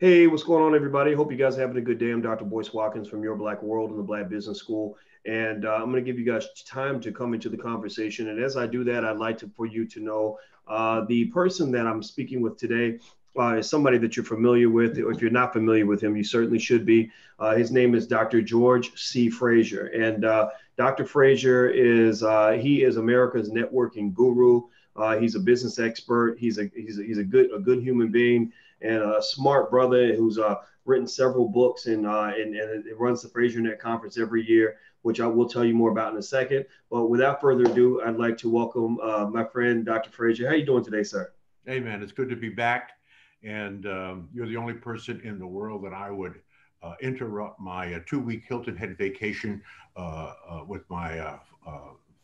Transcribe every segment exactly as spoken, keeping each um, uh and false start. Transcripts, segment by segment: Hey, what's going on, everybody? Hope you guys are having a good day. I'm Doctor Boyce Watkins from Your Black World and the Black Business School. And uh, I'm going to give you guys time to come into the conversation. And as I do that, I'd like to, for you to know uh, the person that I'm speaking with today uh, is somebody that you're familiar with. If you're not familiar with him, you certainly should be. Uh, his name is Doctor George C. Fraser. And uh, Doctor Fraser is, uh, he is America's networking guru. Uh, he's a business expert. He's a, he's a, he's a good, a good human being, and a smart brother who's uh, written several books and, uh, and, and it runs the FraserNet conference every year, which I will tell you more about in a second. But without further ado, I'd like to welcome uh, my friend, Doctor Fraser. How are you doing today, sir? Hey, man, it's good to be back. And um, you're the only person in the world that I would uh, interrupt my uh, two-week Hilton Head vacation uh, uh, with my uh, uh,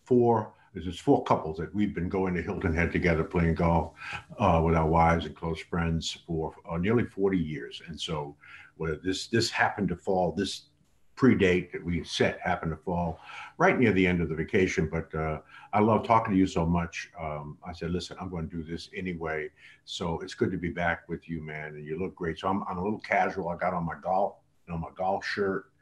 four There's four couples that we've been going to Hilton Head together playing golf uh, with our wives and close friends for uh, nearly forty years. And so well, this this happened to fall, this pre-date that we set happened to fall right near the end of the vacation. But uh, I love talking to you so much. Um, I said, listen, I'm going to do this anyway. So it's good to be back with you, man. And you look great. So I'm, I'm a little casual. I got on my golf, you know, my golf shirt.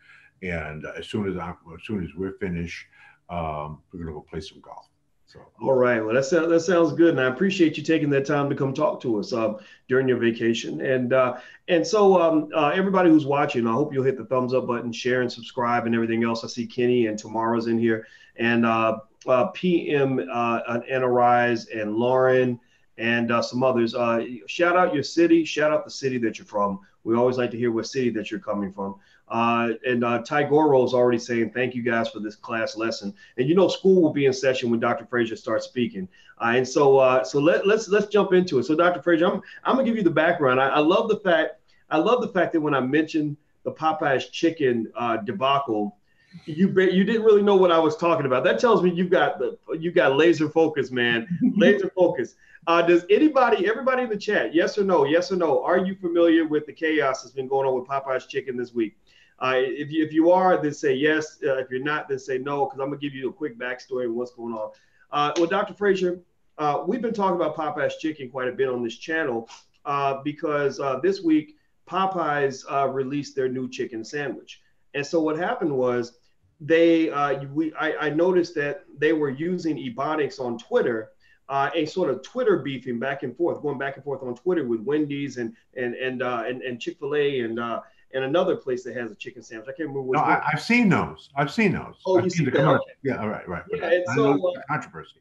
And uh, as soon as I, as soon as we're finished, Um, we're going to go play some golf. So, all right. Well, that sounds, that sounds good. And I appreciate you taking that time to come talk to us uh, during your vacation. And uh, and so um, uh, everybody who's watching, I hope you'll hit the thumbs up button, share and subscribe and everything else. I see Kenny and Tamara's in here, and uh, uh, P M uh, Anna Rise and Lauren and uh, some others. Uh, shout out your city. Shout out the city that you're from. We always like to hear what city that you're coming from. Uh, and uh, Ty Goro is already saying, thank you guys for this class lesson. And, you know, school will be in session when Doctor Fraser starts speaking. Uh, and so uh, so let, let's let's jump into it. So, Doctor Fraser, I'm, I'm going to give you the background. I, I love the fact I love the fact that when I mentioned the Popeyes chicken uh, debacle, you bet you didn't really know what I was talking about. That tells me you've got the you got laser focus, man. Laser focus. Uh, does anybody, everybody in the chat, yes or no, yes or no, are you familiar with the chaos that's been going on with Popeye's chicken this week? Uh, if, you, if you are, then say yes. Uh, if you're not, then say no, because I'm going to give you a quick backstory of what's going on. Uh, well, Doctor Fraser, uh, we've been talking about Popeye's chicken quite a bit on this channel uh, because uh, this week Popeye's uh, released their new chicken sandwich. And so what happened was they uh, we, I, I noticed that they were using Ebonics on Twitter. Uh, a sort of Twitter beefing back and forth, going back and forth on Twitter with Wendy's and and and uh, and, and Chick-fil-A and uh, and another place that has a chicken sandwich. I can't remember which. No, I, I've seen those. I've seen those. Oh, I've you seen see that? Okay. Yeah, all right, right. Yeah, and I, so I uh, controversy.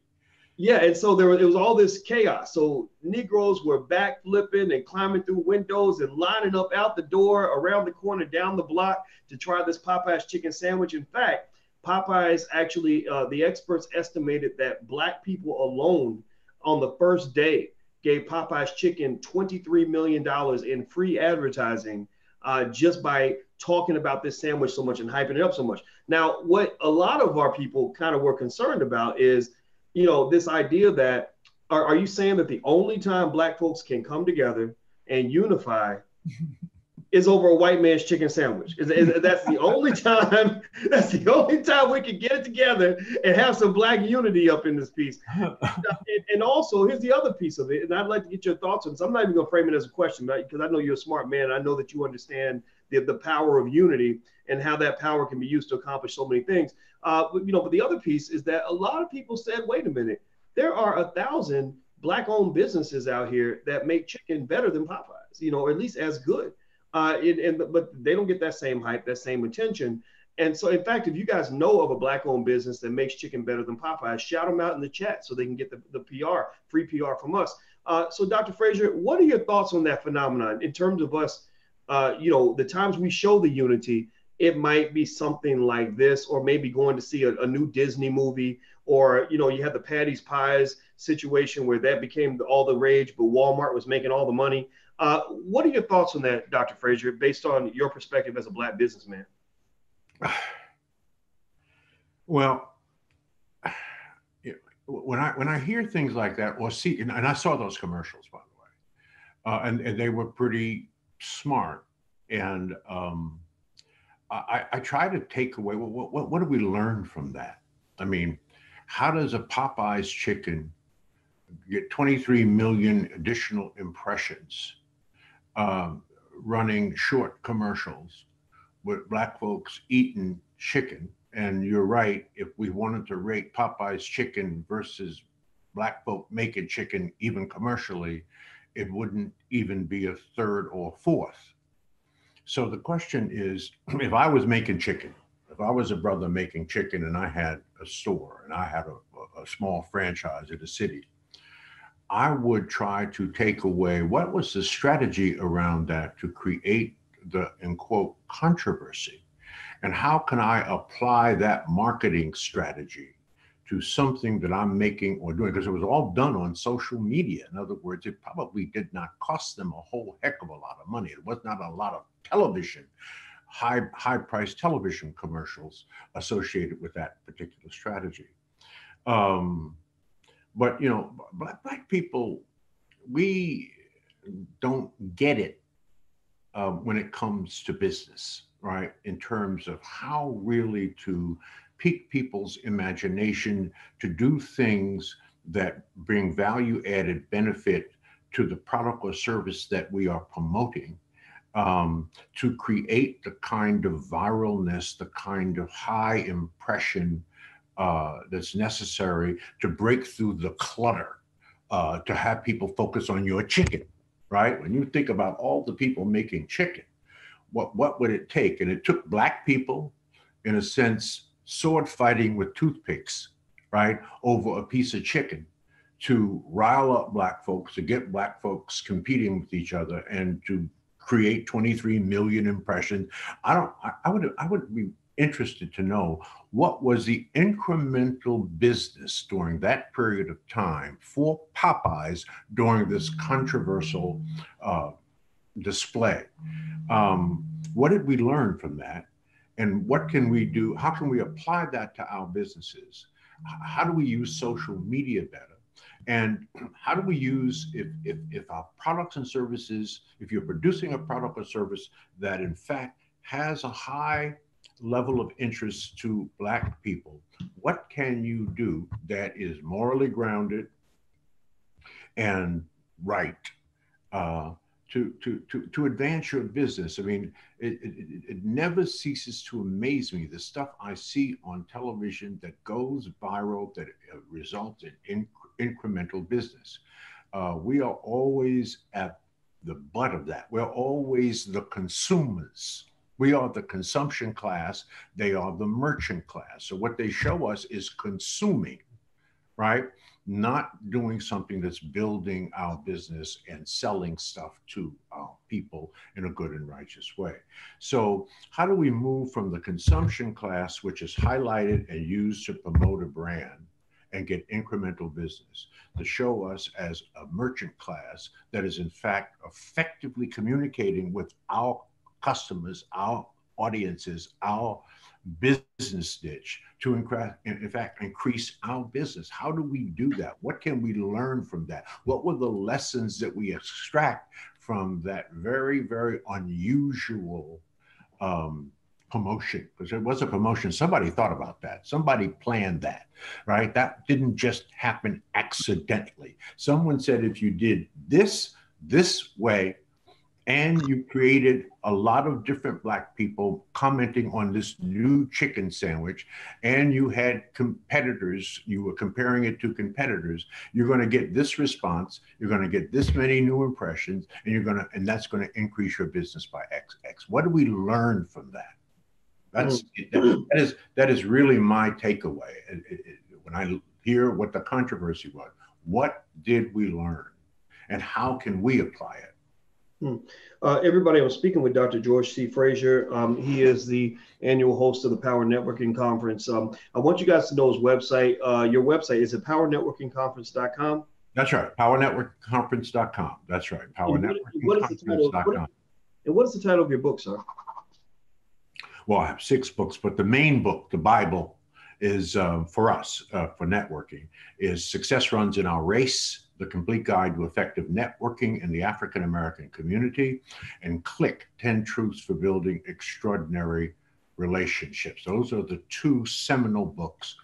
Yeah, and so there was it was all this chaos. So Negroes were back flipping and climbing through windows and lining up out the door, around the corner, down the block to try this Popeye's chicken sandwich. In fact, Popeyes actually, uh, the experts estimated that black people alone on the first day gave Popeyes chicken twenty-three million dollars in free advertising uh, just by talking about this sandwich so much and hyping it up so much. Now, what a lot of our people kind of were concerned about is, you know, this idea that, are, are you saying that the only time black folks can come together and unify is over a white man's chicken sandwich? Is, is, that's the only time. That's the only time we can get it together and have some black unity up in this piece. And, and also, here's the other piece of it, and I'd like to get your thoughts on this. I'm not even gonna frame it as a question, because I know you're a smart man. I know that you understand the the power of unity and how that power can be used to accomplish so many things. Uh, but, you know, but the other piece is that a lot of people said, wait a minute, there are a thousand black-owned businesses out here that make chicken better than Popeyes, you know, or at least as good. Uh, it, and, but they don't get that same hype, that same attention. And so, in fact, if you guys know of a black-owned business that makes chicken better than Popeyes, shout them out in the chat so they can get the, the P R, free P R from us. Uh, so, Doctor Fraser, what are your thoughts on that phenomenon in terms of us, uh, you know, the times we show the unity, it might be something like this, or maybe going to see a, a new Disney movie, or, you know, you had the Patty's Pies situation where that became all the rage, but Walmart was making all the money. Uh, what are your thoughts on that, Doctor Fraser, based on your perspective as a black businessman? Well, when I when I hear things like that, or see, and I saw those commercials, by the way, uh, and, and they were pretty smart. And um, I, I try to take away, well, what, what do we learn from that? I mean, how does a Popeye's chicken get twenty-three million additional impressions? Um, running short commercials with black folks eating chicken. And you're right, if we wanted to rate Popeye's chicken versus black folk making chicken, even commercially, it wouldn't even be a third or fourth. So the question is, if I was making chicken, if I was a brother making chicken and I had a store and I had a, a small franchise in a city, I would try to take away what was the strategy around that to create the, in quote, controversy, and how can I apply that marketing strategy to something that I'm making or doing, because it was all done on social media. In other words, it probably did not cost them a whole heck of a lot of money. It was not a lot of television, high, high priced television commercials associated with that particular strategy. Um, but, you know, black, black people, we don't get it uh, when it comes to business, right? In terms of how really to pique people's imagination, to do things that bring value added benefit to the product or service that we are promoting, um, to create the kind of viralness, the kind of high impression uh, that's necessary to break through the clutter, uh, to have people focus on your chicken, right? When you think about all the people making chicken, what, what would it take? And it took black people, in a sense, sword fighting with toothpicks, right, over a piece of chicken to rile up black folks, to get black folks competing with each other and to create twenty-three million impressions. I don't, I, I would, I would be interested to know what was the incremental business during that period of time for Popeyes during this controversial uh, display. Um, what did we learn from that? And what can we do? How can we apply that to our businesses? How do we use social media better? And how do we use, if, if, if our products and services, if you're producing a product or service that in fact has a high level of interest to black people, what can you do that is morally grounded and right? Uh, To, to, to advance your business? I mean, it, it, it never ceases to amaze me, the stuff I see on television that goes viral, that results in inc incremental business. Uh, we are always at the butt of that. We're always the consumers. We are the consumption class. They are the merchant class. So what they show us is consuming, right? Not doing something that's building our business and selling stuff to our people in a good and righteous way. So how do we move from the consumption class, which is highlighted and used to promote a brand and get incremental business, to show us as a merchant class that is in fact effectively communicating with our customers, our audiences, our business niche, to in fact increase our business? How do we do that? What can we learn from that? What were the lessons that we extract from that very, very unusual um, promotion? Because it was a promotion. Somebody thought about that. Somebody planned that, right? That didn't just happen accidentally. Someone said, if you did this, this way, and you created a lot of different black people commenting on this new chicken sandwich, and you had competitors, you were comparing it to competitors, you're going to get this response, you're going to get this many new impressions, and you're going to, and that's going to increase your business by X X. What do we learn from that? That's, that, that is, that is really my takeaway. It, it, it, when I hear what the controversy was, what did we learn and how can we apply it? Uh, everybody, I'm speaking with Doctor George C. Fraser. Um, he is the annual host of the Power Networking Conference. Um, I want you guys to know his website. Uh, your website is at power networking conference dot com. That's right, power networking conference dot com. That's right, power networking conference dot com. And what is the title of your book, sir? Well, I have six books, but the main book, the Bible, is uh, for us, uh, for networking, is Success Runs in Our Race, The Complete Guide to Effective Networking in the African American Community, and Click, ten Truths for Building Extraordinary Relationships. Those are the two seminal books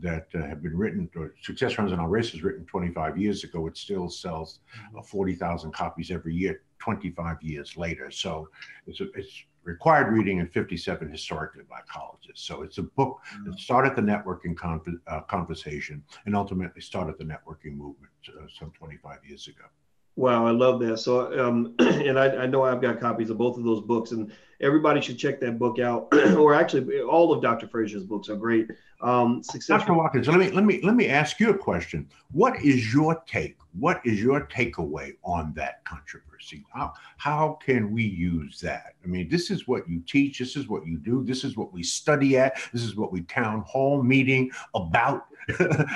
that uh, have been written. Or Success Runs in Our Race was written twenty-five years ago. It still sells uh, forty thousand copies every year. twenty-five years later. So it's, a, it's required reading in fifty-seven historically Black colleges. So it's a book that started the networking con uh, conversation and ultimately started the networking movement uh, some twenty-five years ago. Wow, I love that. So, um, and I, I know I've got copies of both of those books, and everybody should check that book out. Or actually, all of Doctor Fraser's books are great. Um, success. Doctor Watkins, let me let me let me ask you a question. What is your take? What is your takeaway on that controversy? How how can we use that? I mean, this is what you teach. This is what you do. This is what we study at. This is what we town hall meeting about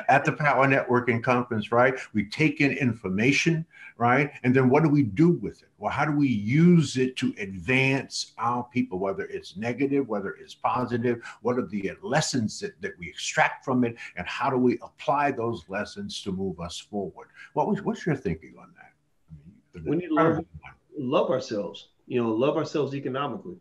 at the Power Networking Conference, right? We take in information, right? And then what do we do with it? Well, how do we use it to advance our people, whether it's negative, whether it's positive? What are the lessons that, that we extract from it? And how do we apply those lessons to move us forward? What was, what's your thinking on that? I mean, we need to love, love ourselves, you know, love ourselves economically.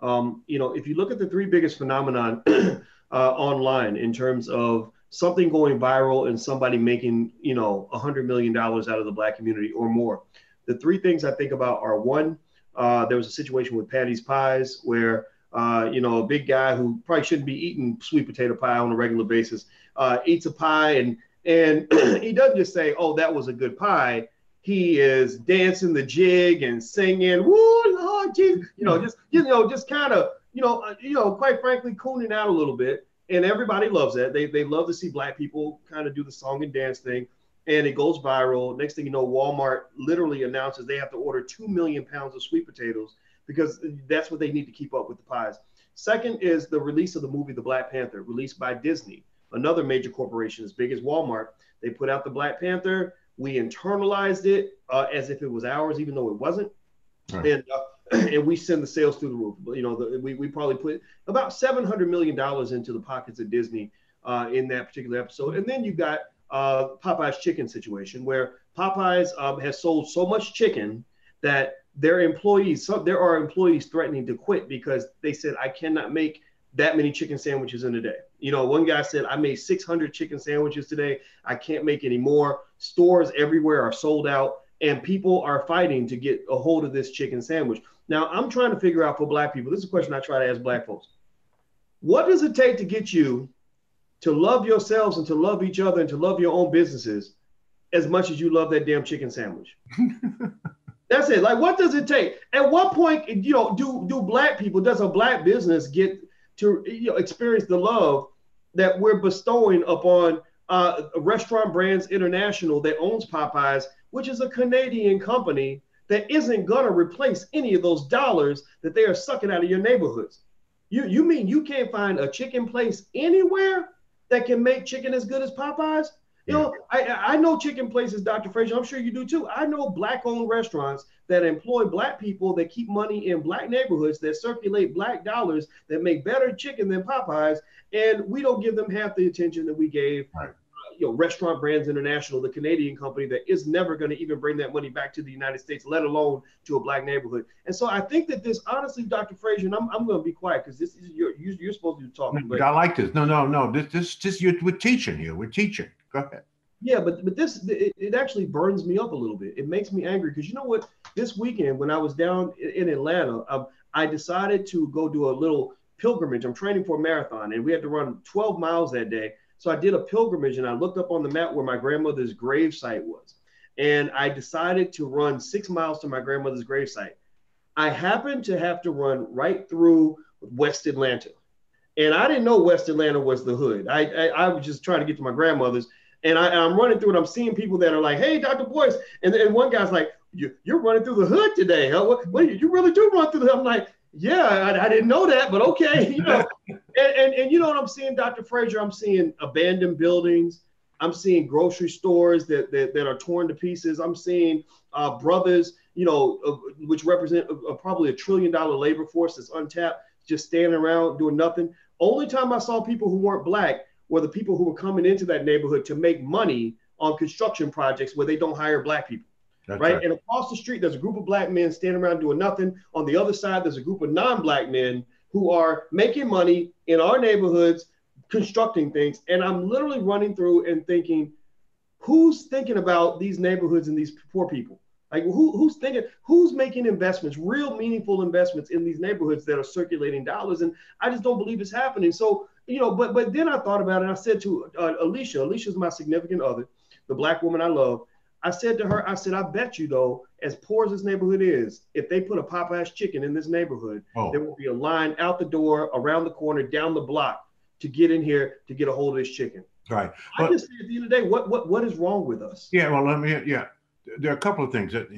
Um, you know, if you look at the three biggest phenomenon uh, online in terms of something going viral and somebody making, you know, one hundred million dollars out of the Black community or more. The three things I think about are, one, uh, there was a situation with Patty's Pies where, uh, you know, a big guy who probably shouldn't be eating sweet potato pie on a regular basis uh, eats a pie, and and he doesn't just say, oh, that was a good pie. He is dancing the jig and singing, woo, Lord Jesus, you know, just, you know, just kind of, you know, uh, you know, quite frankly, cooning out a little bit. And everybody loves that. They, they love to see Black people kind of do the song and dance thing. And it goes viral. Next thing you know, Walmart literally announces they have to order two million pounds of sweet potatoes because that's what they need to keep up with the pies. Second is the release of the movie The Black Panther, released by Disney, another major corporation as big as Walmart. They put out The Black Panther. We internalized it uh, as if it was ours, even though it wasn't. Right. And, uh, and we send the sales through the roof. You know, the, we, we probably put about seven hundred million dollars into the pockets of Disney uh, in that particular episode. And then you've got uh, Popeye's chicken situation, where Popeye's um, has sold so much chicken that their employees, some, there are employees threatening to quit because they said, I cannot make that many chicken sandwiches in a day. You know, one guy said, I made six hundred chicken sandwiches today. I can't make any more. Stores everywhere are sold out, and people are fighting to get a hold of this chicken sandwich. Now, I'm trying to figure out for Black people, this is a question I try to ask Black folks. What does it take to get you to love yourselves and to love each other and to love your own businesses as much as you love that damn chicken sandwich? That's it. Like, what does it take? At what point, you know, do, do Black people, does a Black business get to, you know, experience the love that we're bestowing upon uh, Restaurant Brands International that owns Popeyes, which is a Canadian company that isn't going to replace any of those dollars that they are sucking out of your neighborhoods? You, you mean you can't find a chicken place anywhere that can make chicken as good as Popeyes? You know, I, I know chicken places, Doctor Fraser, I'm sure you do too. I know Black-owned restaurants that employ Black people, that keep money in Black neighborhoods, that circulate Black dollars, that make better chicken than Popeyes, and we don't give them half the attention that we gave, right, uh, you know, Restaurant Brands International, the Canadian company that is never going to even bring that money back to the United States, let alone to a Black neighborhood. And so I think that this, honestly, Doctor Fraser, and I'm, I'm going to be quiet because this is your, you, you're supposed to be talking. But I like this. No, no, no. This, this, this. You're, we're teaching here. We're teaching. Go ahead. Yeah, but, but this, it, it actually burns me up a little bit. It makes me angry because, you know what, this weekend when I was down in Atlanta, um, I decided to go do a little pilgrimage. I'm training for a marathon, and we had to run twelve miles that day. So I did a pilgrimage, and I looked up on the map where my grandmother's gravesite was, and I decided to run six miles to my grandmother's gravesite. I happened to have to run right through West Atlanta. And I didn't know West Atlanta was the hood. I, I, I was just trying to get to my grandmother's. And I, I'm running through it. I'm seeing people that are like, hey, Doctor Boyce. And, and one guy's like, you, you're running through the hood today. Huh? What, what, you really do run through the hood. I'm like, yeah, I, I didn't know that, but okay. You know? and, and, and you know what I'm seeing, Doctor Fraser? I'm seeing abandoned buildings. I'm seeing grocery stores that, that, that are torn to pieces. I'm seeing uh, brothers, you know, uh, which represent a, a probably a trillion dollar labor force that's untapped, just standing around doing nothing. Only time I saw people who weren't Black were the people who were coming into that neighborhood to make money on construction projects where they don't hire Black people, right? right? And across the street, there's a group of Black men standing around doing nothing. On the other side, there's a group of non-Black men who are making money in our neighborhoods, constructing things. And I'm literally running through and thinking, who's thinking about these neighborhoods and these poor people? Like who, who's thinking, who's making investments, real meaningful investments in these neighborhoods that are circulating dollars? And I just don't believe it's happening. So, you know, but but then I thought about it, and I said to uh, Alicia, Alicia's my significant other, the black woman I love. I said to her, I said, I bet you though, as poor as this neighborhood is, if they put a Popeye's chicken in this neighborhood, oh. there will be a line out the door, around the corner, down the block to get in here to get a hold of this chicken. Right. But, I just say at the end of the day, what what what is wrong with us? Yeah. Well, let me. Yeah. There are a couple of things that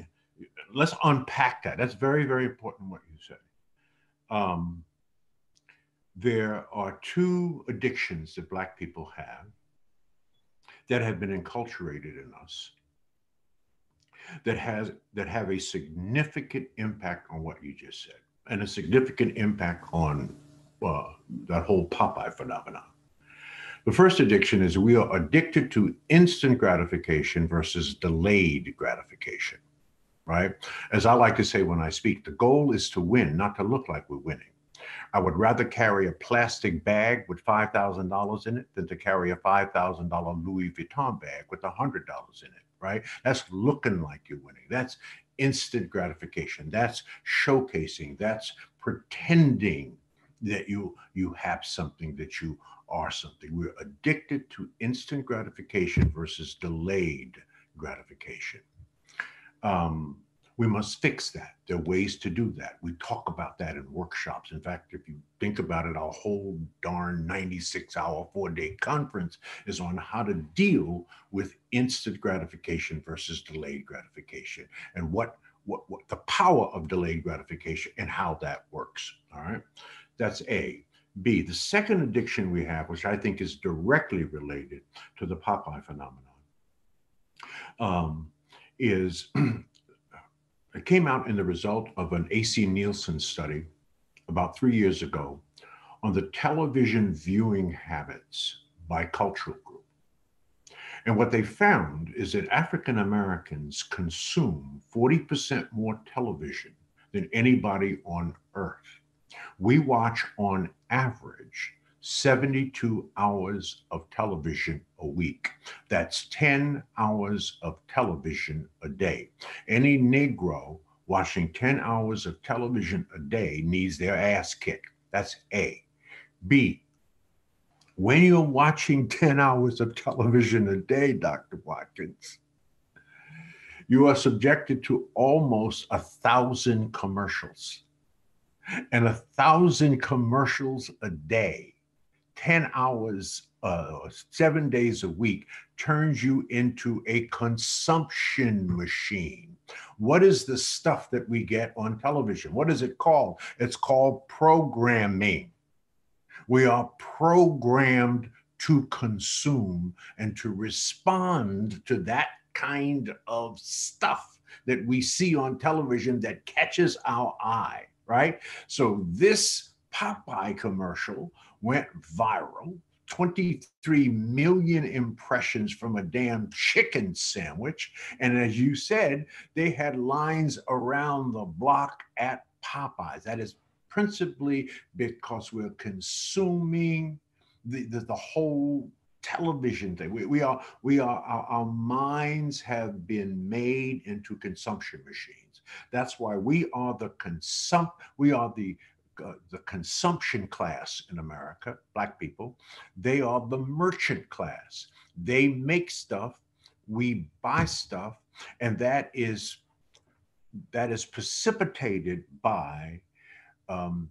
let's unpack that. That's very, very important what you said. Um, there are two addictions that black people have that have been enculturated in us that has that have a significant impact on what you just said and a significant impact on uh, that whole Popeye phenomenon. The first addiction is we are addicted to instant gratification versus delayed gratification, right? As I like to say when I speak, the goal is to win, not to look like we're winning. I would rather carry a plastic bag with five thousand dollars in it than to carry a five thousand dollar Louis Vuitton bag with one hundred dollars in it, right? That's looking like you're winning. That's instant gratification. That's showcasing. That's pretending that you, you have something, that you are something. We're addicted to instant gratification versus delayed gratification. Um, we must fix that. There are ways to do that. We talk about that in workshops. In fact, if you think about it, our whole darn ninety-six hour, four day conference is on how to deal with instant gratification versus delayed gratification and what, what, what the power of delayed gratification and how that works, all right? That's A. B, the second addiction we have, which I think is directly related to the Popeye phenomenon, um, is it came out in the result of an A C Nielsen study about three years ago on the television viewing habits by cultural group. And what they found is that African Americans consume forty percent more television than anybody on earth. We watch on average seventy-two hours of television a week. That's ten hours of television a day. Any Negro watching ten hours of television a day needs their ass kicked. That's A. B, when you're watching ten hours of television a day, Doctor Watkins, you are subjected to almost a thousand commercials. And a thousand commercials a day, ten hours, uh, seven days a week, turns you into a consumption machine. What is the stuff that we get on television? What is it called? It's called programming. We are programmed to consume and to respond to that kind of stuff that we see on television that catches our eye. Right? So this Popeye commercial went viral, twenty-three million impressions from a damn chicken sandwich. And as you said, they had lines around the block at Popeyes. That is principally because we're consuming the, the, the whole television thing. We, we are, we are, our, our minds have been made into consumption machines. That's why we are the consum we are the uh, the consumption class in America, black people. They are the merchant class. They make stuff, we buy stuff, and that is that is precipitated by um,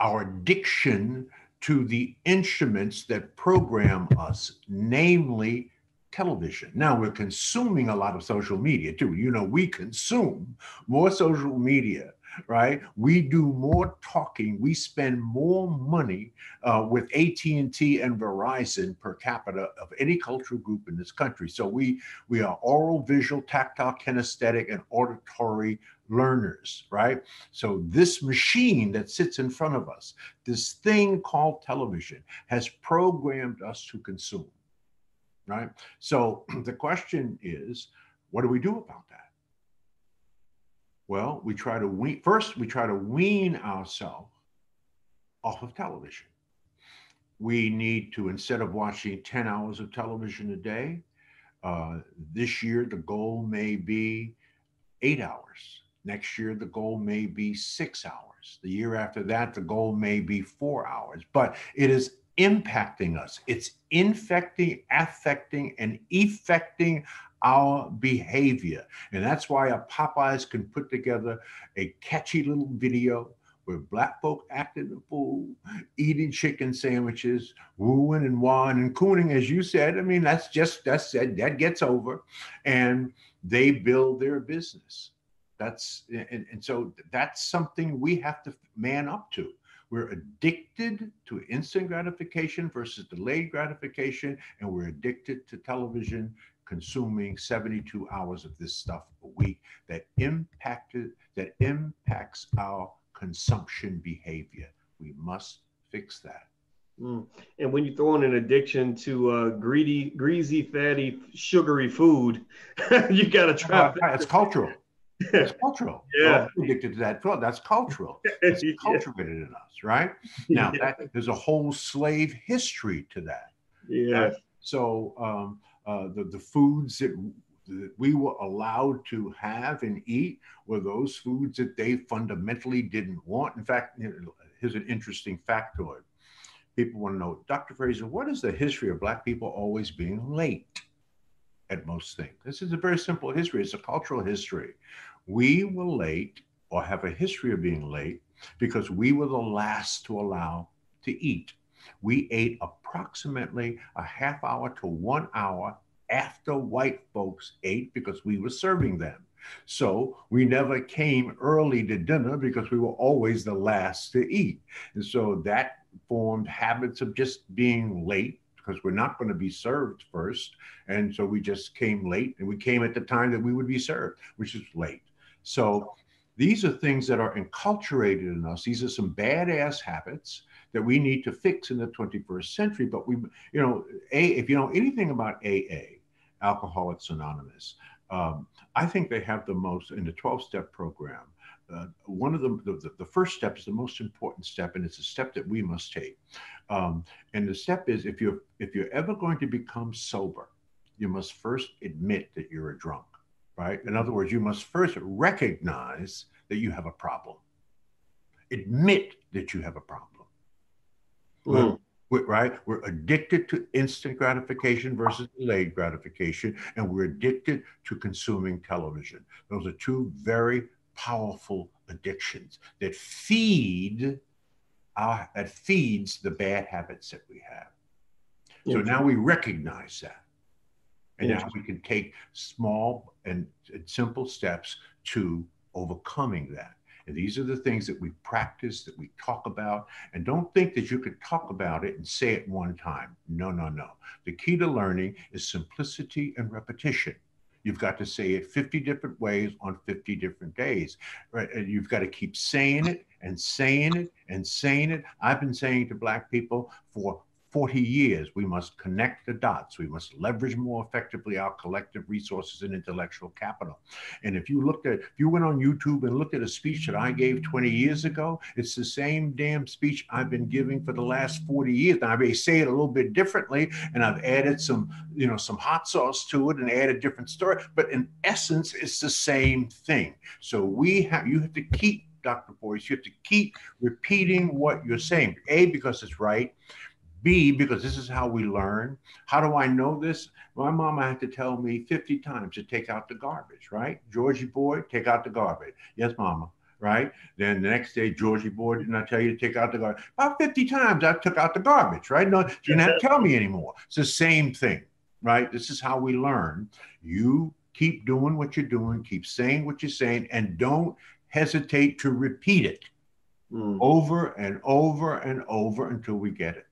our addiction to the instruments that program us, namely television. Now we're consuming a lot of social media too. You know, we consume more social media, right? We do more talking. We spend more money uh, with A T and T and Verizon per capita of any cultural group in this country. So we, we are oral, visual, tactile, kinesthetic, and auditory learners, right? So this machine that sits in front of us, this thing called television, has programmed us to consume. Right? So the question is, what do we do about that? Well, we try to wean, first we try to wean ourselves off of television. We need to, instead of watching ten hours of television a day, uh, this year the goal may be eight hours. Next year, the goal may be six hours. The year after that, the goal may be four hours. But it is impacting us. It's infecting, affecting, and effecting our behavior. And that's why a Popeyes can put together a catchy little video where black folk acting the fool, eating chicken sandwiches, wooing and wahing and cooning, as you said. I mean, that's just, that's that, that gets over, and they build their business. That's, and, and so that's something we have to man up to. We're addicted to instant gratification versus delayed gratification, and we're addicted to television, consuming seventy-two hours of this stuff a week that impacted, that impacts our consumption behavior. We must fix that. Mm. And when you throw in an addiction to uh, greedy, greasy, fatty, sugary food, you got to try. Uh, it's cultural. It's cultural. Yeah, well, I'm addicted to that. Well, that's cultural. It's cultivated yeah. in us, right? Now, yeah. that, there's a whole slave history to that. Yeah. Right? So um, uh, the the foods that that we were allowed to have and eat were those foods that they fundamentally didn't want. In fact, here's an interesting factoid. People want to know, Doctor Fraser, what is the history of Black people always being late at most things? This is a very simple history. It's a cultural history. We were late, or have a history of being late, because we were the last to allow to eat. We ate approximately a half hour to one hour after white folks ate, because we were serving them. So we never came early to dinner because we were always the last to eat. And so that formed habits of just being late, because we're not going to be served first. And so we just came late, and we came at the time that we would be served, which is late. So these are things that are enculturated in us. These are some badass habits that we need to fix in the twenty-first century. But we, you know, a, if you know anything about A A, Alcoholics Anonymous, um, I think they have the most, in the twelve-step program, uh, one of the, the, the first step is the most important step, and it's a step that we must take. Um, and the step is, if you're, if you're ever going to become sober, you must first admit that you're a drunk, right? In other words, you must first recognize that you have a problem. Admit that you have a problem. We're, we're, right? We're addicted to instant gratification versus delayed gratification, and we're addicted to consuming television. Those are two very powerful addictions that feed our, that feeds the bad habits that we have. So now we recognize that. And now we can take small and, and simple steps to overcoming that. And these are the things that we practice, that we talk about, and don't think that you can talk about it and say it one time. No, no, no. The key to learning is simplicity and repetition. You've got to say it fifty different ways on fifty different days, right? And you've got to keep saying it and saying it and saying it. I've been saying to Black people for forty years, we must connect the dots. We must leverage more effectively our collective resources and intellectual capital. And if you looked at, if you went on YouTube and looked at a speech that I gave twenty years ago, it's the same damn speech I've been giving for the last forty years. Now, I may say it a little bit differently, and I've added some, you know, some hot sauce to it and added different story, but in essence, it's the same thing. So we have, you have to keep, Doctor Boyce, you have to keep repeating what you're saying. A, because it's right. B, because this is how we learn. How do I know this? My mama had to tell me fifty times to take out the garbage, right? Georgie boy, take out the garbage. Yes, mama, right? Then the next day, Georgie boy, didn't I tell you to take out the garbage? About fifty times I took out the garbage, right? No, you didn't have to tell me anymore. It's the same thing, right? This is how we learn. You keep doing what you're doing, keep saying what you're saying, and don't hesitate to repeat it mm. over and over and over until we get it.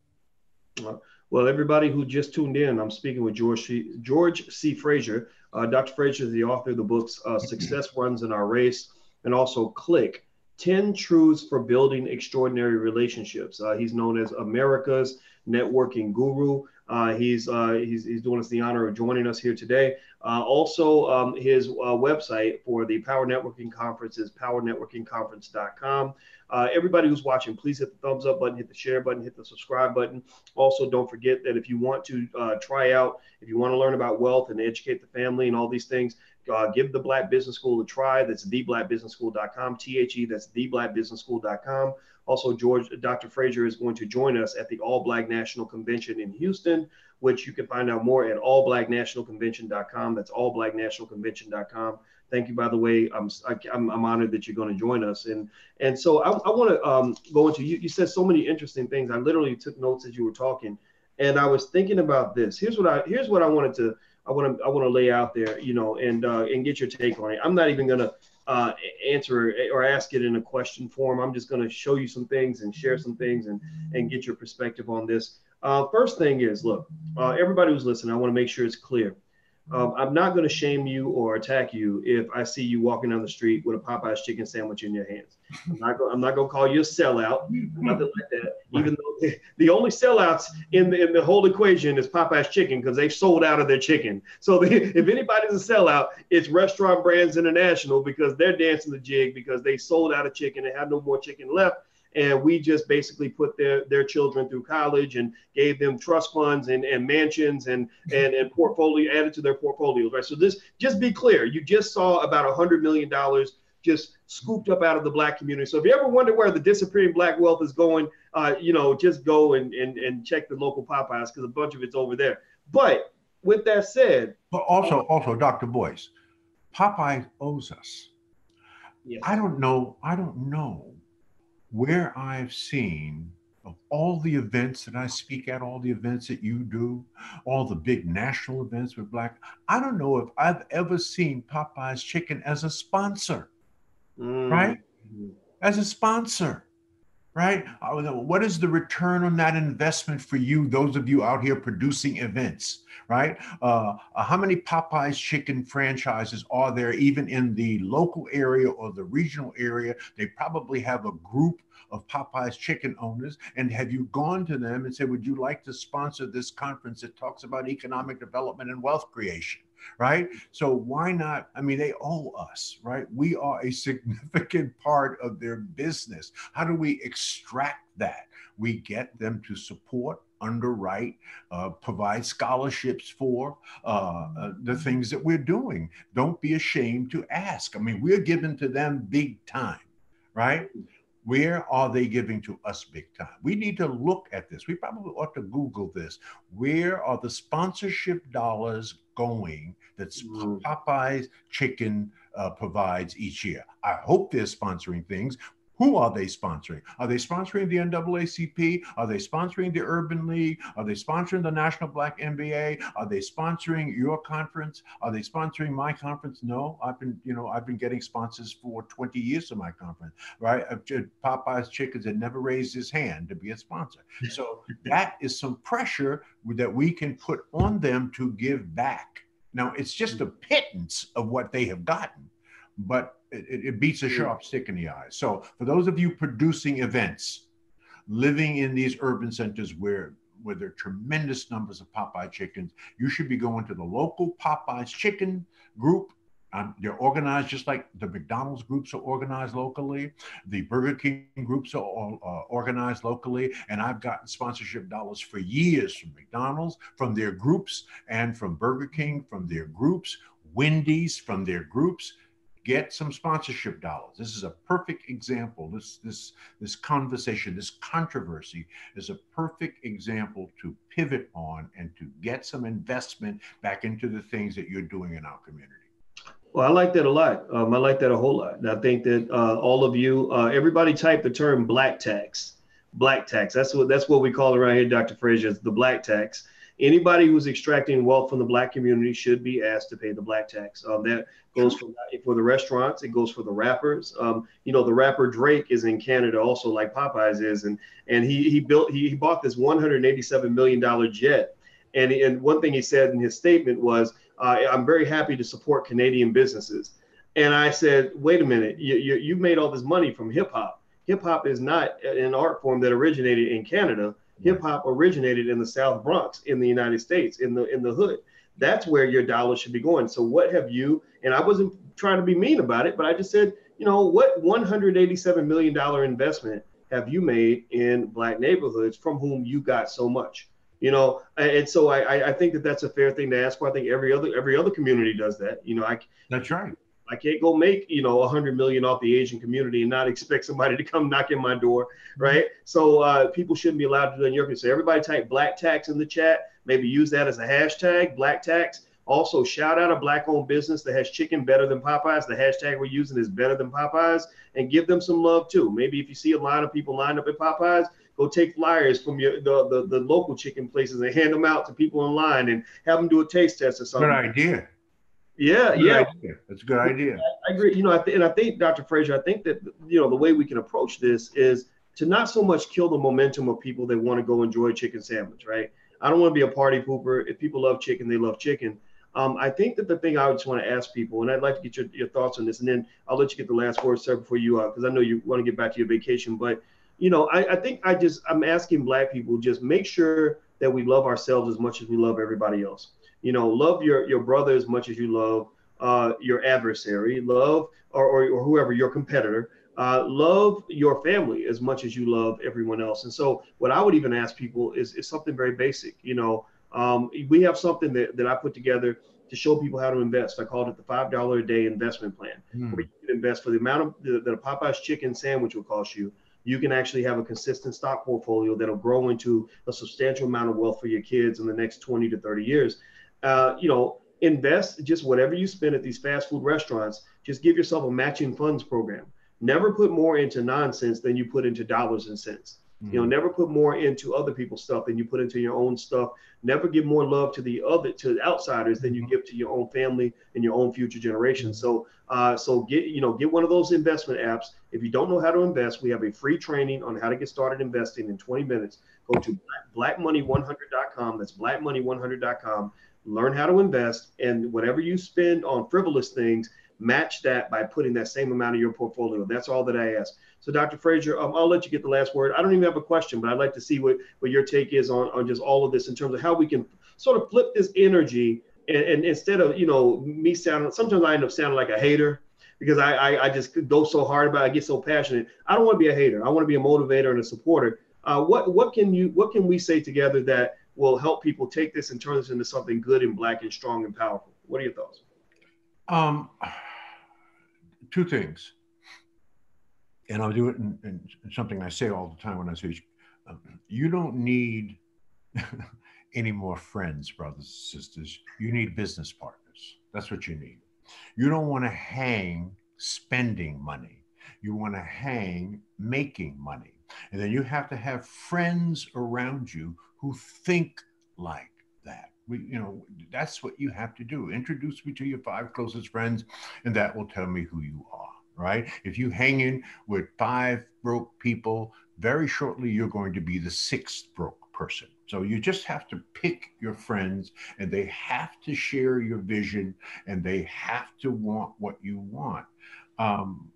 Well, everybody who just tuned in, I'm speaking with George C. George C. Fraser. Uh, Doctor Fraser is the author of the books uh, Success Runs in Our Race and also Click, ten truths for Building Extraordinary Relationships. Uh, he's known as America's Networking Guru. Uh, he's, uh, he's, he's doing us the honor of joining us here today. Uh, also, um, his uh, website for the Power Networking Conference is power networking conference dot com. Uh, everybody who's watching, please hit the thumbs up button, hit the share button, hit the subscribe button. Also, don't forget that if you want to uh, try out, if you want to learn about wealth and educate the family and all these things, Uh, give the Black Business School a try. That's the black business school dot com. T H E, that's the black business school dot com. Also, George, Doctor Fraser is going to join us at the All Black National Convention in Houston, which you can find out more at all black national convention dot com. That's all black national convention dot com. Thank you, by the way. I'm, I, I'm, I'm honored that you're going to join us. And and so I, I want to um, go into, you, you said so many interesting things. I literally took notes as you were talking, and I was thinking about this. Here's what I, here's what I wanted to, I want to I want to lay out there, you know, and uh, and get your take on it. I'm not even going to uh, answer or ask it in a question form. I'm just going to show you some things and share some things and and get your perspective on this. Uh, first thing is, look, uh, everybody who's listening, I want to make sure it's clear. Um, I'm not going to shame you or attack you if I see you walking down the street with a Popeye's chicken sandwich in your hands. I'm not going. I'm not going to call you a sellout, nothing like that. Even though the only sellouts in the in the whole equation is Popeye's chicken, because they've sold out of their chicken. So they, if anybody's a sellout, it's Restaurant Brands International, because they're dancing the jig because they sold out of chicken and have no more chicken left. And we just basically put their, their children through college and gave them trust funds and, and mansions and, and, and portfolio added to their portfolios, right? So this, just be clear, you just saw about one hundred million dollars just scooped up out of the Black community. So if you ever wonder where the disappearing Black wealth is going, uh, you know, just go and, and, and check the local Popeyes, because a bunch of it's over there. But with that said. But also, also, Doctor Boyce, Popeyes owes us. Yes. I don't know, I don't know. Where I've seen, of all the events that I speak at, all the events that you do, all the big national events with Black, I don't know if I've ever seen Popeye's Chicken as a sponsor, mm. right? As a sponsor, right? What is the return on that investment for you, those of you out here producing events, right? Uh, how many Popeye's Chicken franchises are there even in the local area or the regional area? They probably have a group of Popeye's Chicken owners. And have you gone to them and said, would you like to sponsor this conference that talks about economic development and wealth creation, right? So why not? I mean, they owe us, right? We are a significant part of their business. How do we extract that? We get them to support, underwrite, uh, provide scholarships for uh, uh, the things that we're doing. Don't be ashamed to ask. I mean, we're giving to them big time, right? Where are they giving to us big time? We need to look at this. We probably ought to Google this. Where are the sponsorship dollars going that mm. Popeye's Chicken uh, provides each year? I hope they're sponsoring things. Who are they sponsoring? Are they sponsoring the N double A C P? Are they sponsoring the Urban League? Are they sponsoring the National Black M B A? Are they sponsoring your conference? Are they sponsoring my conference? No, I've been, you know, I've been getting sponsors for twenty years of my conference, right? Popeye's Chickens had never raised his hand to be a sponsor. So that is some pressure that we can put on them to give back. Now, it's just a pittance of what they have gotten, but It, it beats a sharp stick in the eye. So for those of you producing events, living in these urban centers where, where there are tremendous numbers of Popeye chickens, you should be going to the local Popeye's Chicken group. Um, they're organized just like the McDonald's groups are organized locally. The Burger King groups are all, uh, organized locally. And I've gotten sponsorship dollars for years from McDonald's, from their groups, and from Burger King, from their groups, Wendy's, from their groups. Get some sponsorship dollars. This is a perfect example. This, this, this conversation, this controversy is a perfect example to pivot on and to get some investment back into the things that you're doing in our community. Well, I like that a lot. Um, I like that a whole lot. And I think that uh, all of you, uh, everybody type the term black tax, black tax. That's what, that's what we call it right here, Doctor Fraser, is the black tax. Anybody who's extracting wealth from the Black community should be asked to pay the black tax. Um, that goes for, for the restaurants. It goes for the rappers. Um, you know, the rapper Drake is in Canada also, like Popeyes is, and and he he built he, he bought this one hundred eighty-seven million dollar jet. And and one thing he said in his statement was, uh, "I'm very happy to support Canadian businesses." And I said, "Wait a minute, you you, you made all this money from hip hop. Hip hop is not an art form that originated in Canada." Hip hop originated in the South Bronx, in the United States, in the in the hood. That's where your dollars should be going. So what have you, and I wasn't trying to be mean about it, but I just said, you know, what one hundred eighty-seven million dollar investment have you made in Black neighborhoods from whom you got so much? You know, and so I, I think that that's a fair thing to ask for. I think every other every other community does that. You know, I that's right. I can't go make, you know, a hundred million off the Asian community and not expect somebody to come knock in my door, right? So uh, people shouldn't be allowed to do that in your community. So everybody type black tax in the chat. Maybe use that as a hashtag, black tax. Also, shout out a black-owned business that has chicken better than Popeyes. The hashtag we're using is better than Popeyes, and give them some love too. Maybe if you see a line of people lined up at Popeyes, go take flyers from your the, the, the local chicken places and hand them out to people in line and have them do a taste test or something. Good idea. Yeah, good yeah. Idea. That's a good idea. I, I agree. You know, I th- and I think, Doctor Fraser, I think that, you know, the way we can approach this is to not so much kill the momentum of people that want to go enjoy a chicken sandwich, right? I don't want to be a party pooper. If people love chicken, they love chicken. Um, I think that the thing I just want to ask people, and I'd like to get your, your thoughts on this, and then I'll let you get the last word, sir, before you are, because I know you want to get back to your vacation, but you know, I, I think I just, I'm asking black people, just make sure that we love ourselves as much as we love everybody else. You know, love your, your brother as much as you love uh, your adversary, love, or, or, or whoever, your competitor, uh, love your family as much as you love everyone else. And so what I would even ask people is, is something very basic. You know, um, we have something that, that I put together to show people how to invest. I called it the five dollars a day investment plan, hmm. where you can invest for the amount of that a Popeye's chicken sandwich will cost you. You can actually have a consistent stock portfolio that'll grow into a substantial amount of wealth for your kids in the next twenty to thirty years. Uh, you know, invest just whatever you spend at these fast food restaurants. Just give yourself a matching funds program. Never put more into nonsense than you put into dollars and cents. Mm-hmm. You know, never put more into other people's stuff than you put into your own stuff. Never give more love to the other, to the outsiders than you mm-hmm. give to your own family and your own future generations. So, uh, so get, you know, get one of those investment apps. If you don't know how to invest, we have a free training on how to get started investing in twenty minutes. Go to black money one hundred dot com. That's black money one hundred dot com. Learn how to invest, and whatever you spend on frivolous things, match that by putting that same amount of your portfolio. That's all that I ask. So, Doctor Fraser, um, I'll let you get the last word. I don't even have a question, but I'd like to see what, what your take is on, on just all of this in terms of how we can sort of flip this energy. And, and instead of, you know, me sounding, sometimes I end up sounding like a hater because I, I, I just go so hard about it, I get so passionate. I don't want to be a hater. I want to be a motivator and a supporter. Uh, what what can you what can we say together that will help people take this and turn this into something good and black and strong and powerful? What are your thoughts? Um, two things, and I'll do it in, in something I say all the time when I say, um, you don't need any more friends, brothers and sisters. You need business partners. That's what you need. You don't want to hang spending money. You want to hang making money. And then you have to have friends around you who think like that. We, you know, that's what you have to do. Introduce me to your five closest friends, and that will tell me who you are, right? If you hang in with five broke people, very shortly you're going to be the sixth broke person. So you just have to pick your friends, and they have to share your vision, and they have to want what you want. Um,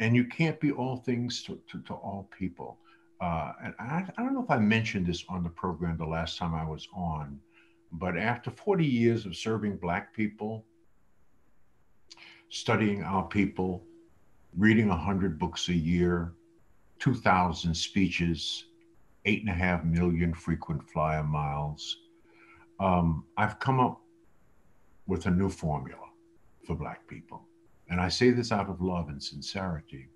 and you can't be all things to, to, to all people. Uh, and I, I don't know if I mentioned this on the program the last time I was on, but after forty years of serving Black people, studying our people, reading one hundred books a year, two thousand speeches, eight and a half million frequent flyer miles, um, I've come up with a new formula for Black people. And I say this out of love and sincerity.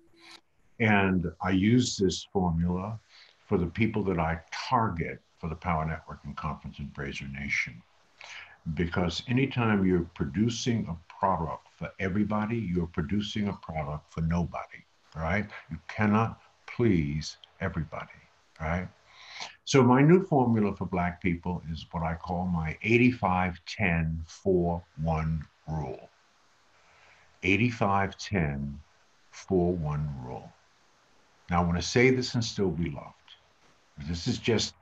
And I use this formula for the people that I target for the Power Networking Conference in Fraser Nation. Because anytime you're producing a product for everybody, you're producing a product for nobody, right? You cannot please everybody, right? So my new formula for Black people is what I call my eighty-five ten four one rule. eighty-five ten four one rule. Now I want to say this and still be loved. This is just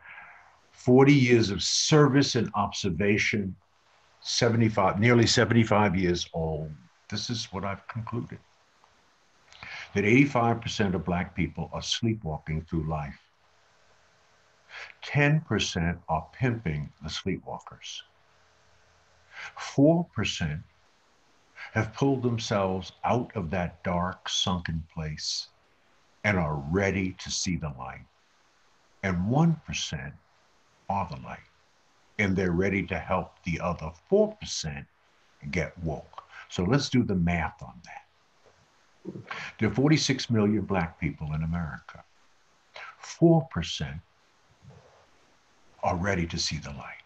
forty years of service and observation, seventy-five, nearly seventy-five years old. This is what I've concluded. That eighty-five percent of Black people are sleepwalking through life. ten percent are pimping the sleepwalkers. four percent have pulled themselves out of that dark, sunken place and are ready to see the light. And one percent are the light, and they're ready to help the other four percent get woke. So let's do the math on that. There are forty-six million Black people in America. four percent are ready to see the light.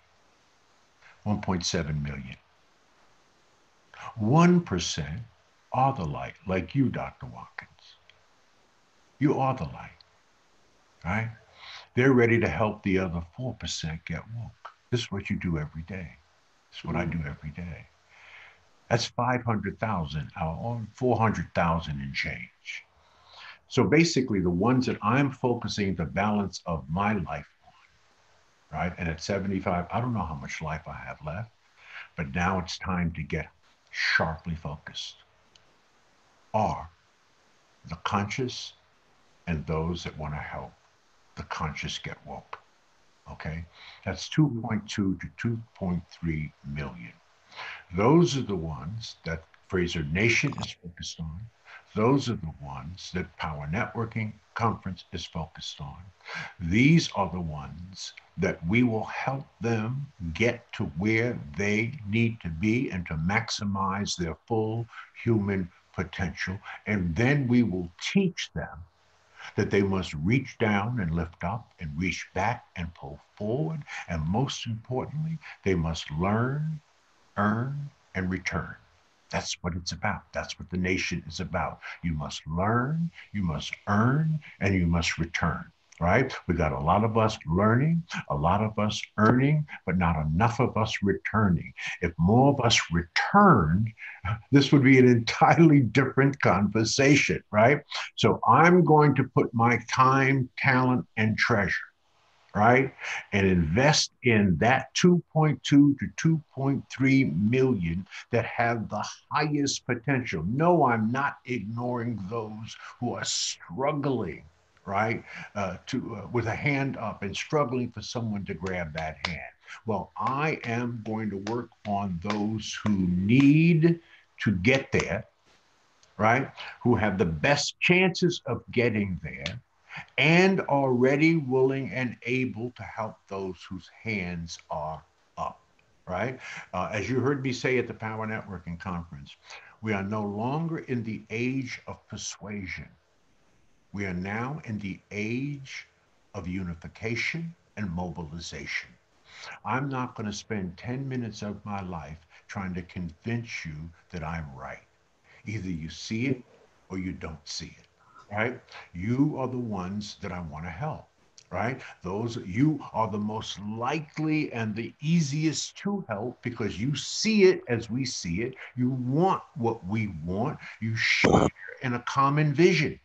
one point seven million. one percent are the light, like you, Doctor Watkins. You are the light, right? They're ready to help the other four percent get woke. This is what you do every day. This is what I do every day. That's five hundred thousand, or four hundred thousand and change. So basically the ones that I'm focusing the balance of my life on, right? And at seventy-five, I don't know how much life I have left, but now it's time to get sharply focused, are the conscious and those that want to help the conscious get woke, okay? That's two point two to two point three million. Those are the ones that Fraser Nation is focused on. Those are the ones that Power Networking Conference is focused on. These are the ones that we will help them get to where they need to be and to maximize their full human potential. And then we will teach them that they must reach down and lift up and reach back and pull forward. And most importantly, they must learn, earn, and return. That's what it's about. That's what the nation is about. You must learn, you must earn, and you must return, right? We got a lot of us learning, a lot of us earning, but not enough of us returning. If more of us returned, this would be an entirely different conversation, right? So I'm going to put my time, talent, and treasure, right? And invest in that two point two to two point three million that have the highest potential. No, I'm not ignoring those who are struggling, right? Uh, to, uh, with a hand up and struggling for someone to grab that hand. Well, I am going to work on those who need to get there, right? Who have the best chances of getting there, and already willing and able to help those whose hands are up, right? Uh, as you heard me say at the Power Networking Conference, we are no longer in the age of persuasion. We are now in the age of unification and mobilization. I'm not going to spend ten minutes of my life trying to convince you that I'm right. Either you see it or you don't see it. Right? You are the ones that I want to help, right? Those, you are the most likely and the easiest to help because you see it as we see it. You want what we want. You share in a common vision,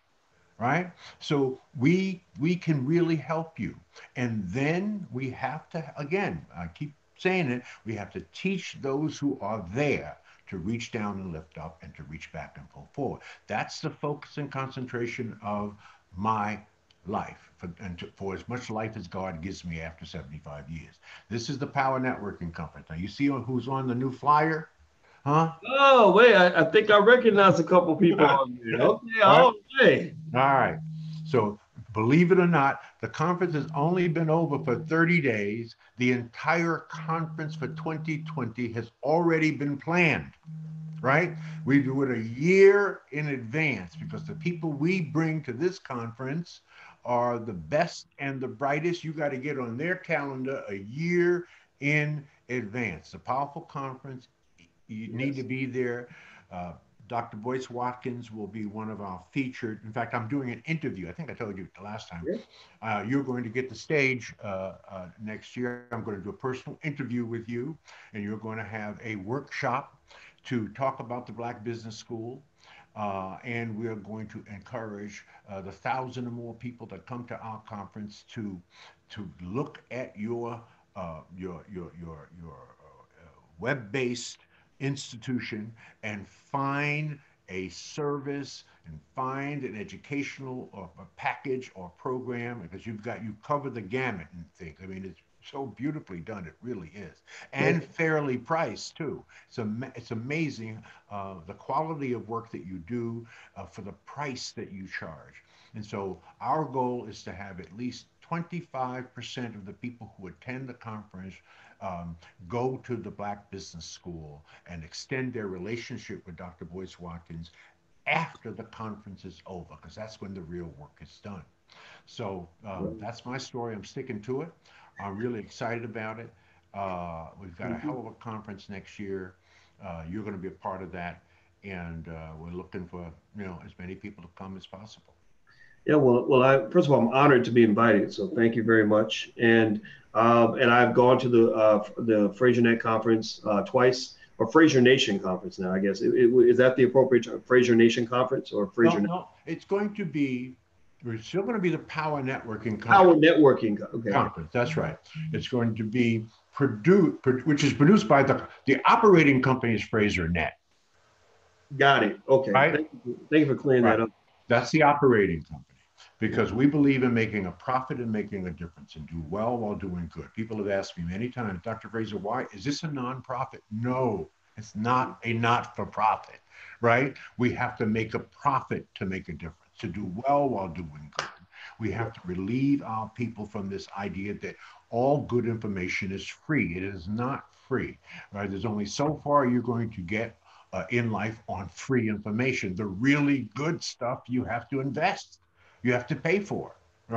right? So we, we can really help you. And then we have to, again, I keep saying it, we have to teach those who are there to reach down and lift up and to reach back and pull forward. That's the focus and concentration of my life for, and to, for as much life as God gives me after seventy-five years. This is the Power Networking Conference. Now you see who's on the new flyer, huh? Oh, wait, I, I think I recognize a couple people on there. Okay, all right. All right, so believe it or not, the conference has only been over for thirty days. The entire conference for twenty twenty has already been planned, right? We do it a year in advance because the people we bring to this conference are the best and the brightest. You got to get on their calendar a year in advance. It's a powerful conference. You yes. need to be there. Uh, Doctor Boyce Watkins will be one of our featured. In fact, I'm doing an interview. I think I told you the last time. Uh, you're going to get the stage uh, uh, next year. I'm going to do a personal interview with you, and you're going to have a workshop to talk about the Black Business School. Uh, and we're going to encourage uh, the thousand or more people that come to our conference to to look at your uh, your your your your uh, web-based institution and find a service and find an educational or a package or program, because you've got, you cover the gamut and think, I mean, it's so beautifully done. It really is. And yeah. fairly priced too. It's, am it's amazing uh, the quality of work that you do uh, for the price that you charge. And so our goal is to have at least twenty-five percent of the people who attend the conference um, go to the Black Business School and extend their relationship with Doctor Boyce Watkins after the conference is over, because that's when the real work is done. So um, that's my story. I'm sticking to it. I'm really excited about it. Uh, we've got a hell of a conference next year. Uh, you're going to be a part of that. And uh, we're looking for, you know, as many people to come as possible. Yeah, well, well. I, first of all, I'm honored to be invited, so thank you very much. And um, and I've gone to the uh, the FraserNet conference uh, twice, or Fraser Nation conference now, I guess. It, it, is that the appropriate term, Fraser Nation conference or Fraser? No, no, it's going to be. We're still going to be the Power Networking Conference. Power Networking okay. Conference. That's right. It's going to be produced, which is produced by the the operating company is FraserNet. Got it. Okay. Right? Thank you, thank you for clearing right. that up. That's the operating company, because we believe in making a profit and making a difference and do well while doing good. People have asked me many times, Doctor Fraser, why is this a nonprofit? No, it's not a not-for-profit, right? We have to make a profit to make a difference, to do well while doing good. We have to relieve our people from this idea that all good information is free. It is not free, right? There's only so far you're going to get Uh, in life on free information. The really good stuff you have to invest, you have to pay for,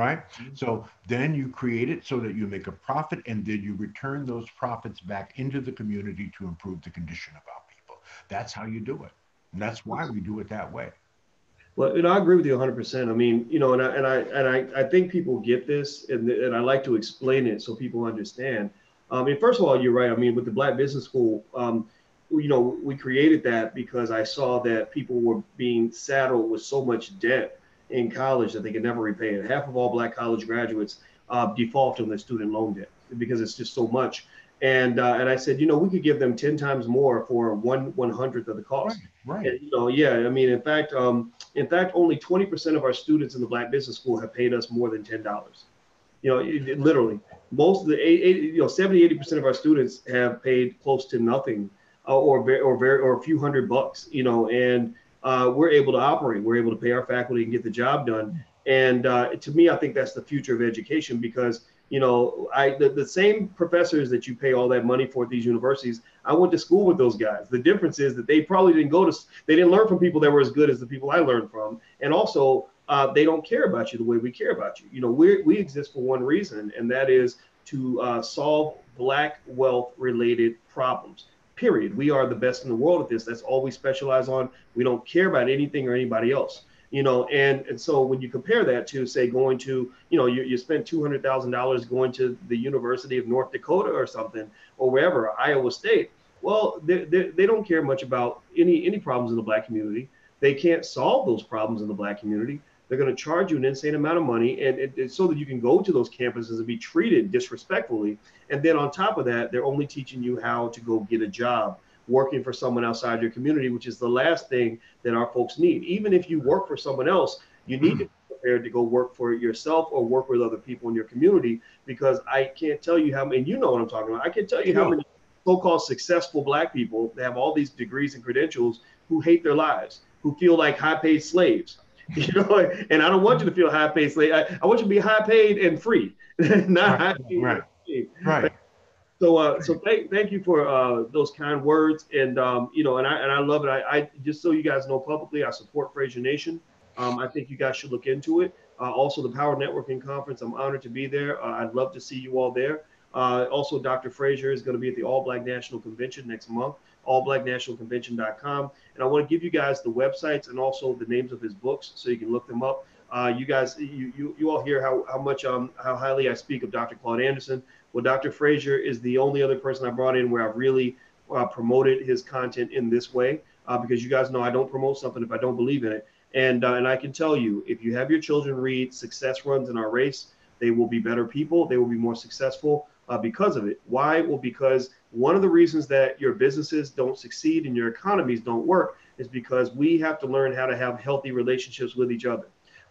right? Mm-hmm. So then you create it so that you make a profit, and then you return those profits back into the community to improve the condition of our people. That's how you do it. And that's why we do it that way. Well, and I agree with you one hundred percent. I mean, you know, and I, and I, and I, I think people get this, and, and I like to explain it so people understand. Um, and first of all, you're right. I mean, with the Black Business School, um, you know, we created that because I saw that people were being saddled with so much debt in college that they could never repay it. Half of all Black college graduates uh, default on their student loan debt because it's just so much. And uh, and I said, you know, we could give them ten times more for one one hundredth of the cost. Right. Right. And, you know, yeah. I mean, in fact, um, in fact, only twenty percent of our students in the Black Business School have paid us more than ten dollars. You know, it, it literally, most of the eighty, you know, seventy, eighty percent of our students have paid close to nothing. Or or very or a few hundred bucks, you know, and uh, we're able to operate. We're able to pay our faculty and get the job done. And uh, to me, I think that's the future of education, because you know, I the, the same professors that you pay all that money for at these universities, I went to school with those guys. The difference is that they probably didn't go to, they didn't learn from people that were as good as the people I learned from, and also uh, they don't care about you the way we care about you. You know, we we exist for one reason, and that is to uh, solve Black wealth-related problems. Period. We are the best in the world at this. That's all we specialize on. We don't care about anything or anybody else, you know. And, and so when you compare that to, say, going to, you know, you, you spend two hundred thousand dollars going to the University of North Dakota or something, or wherever, Iowa State. Well, they, they, they don't care much about any any problems in the Black community. They can't solve those problems in the Black community. They're going to charge you an insane amount of money, and, and, and so that you can go to those campuses and be treated disrespectfully. And then on top of that, they're only teaching you how to go get a job working for someone outside your community, which is the last thing that our folks need. Even if you work for someone else, you need to be prepared to go work for yourself or work with other people in your community, because I can't tell you how many, and you know what I'm talking about, I can't tell you how many so-called successful Black people that have all these degrees and credentials who hate their lives, who feel like high-paid slaves. You know, and I don't want you to feel high paid. Like, I, I want you to be high paid and free, not high paid. Right. Right. So, uh, so thank, thank you for uh, those kind words, and um, you know, and I and I love it. I, I just so you guys know publicly, I support Fraser Nation. Um, I think you guys should look into it. Uh, also, the Power Networking Conference. I'm honored to be there. Uh, I'd love to see you all there. Uh, also, Doctor Fraser is going to be at the All Black National Convention next month. all black national convention dot com. And I want to give you guys the websites and also the names of his books so you can look them up. Uh, you guys, you, you you all hear how, how much, um, how highly I speak of Doctor Claude Anderson. Well, Doctor Fraser is the only other person I brought in where I've really uh, promoted his content in this way, uh, because you guys know I don't promote something if I don't believe in it. And, uh, and I can tell you, if you have your children read Success Runs in Our Race, they will be better people. They will be more successful uh, because of it. Why? Well, because one of the reasons that your businesses don't succeed and your economies don't work is because we have to learn how to have healthy relationships with each other.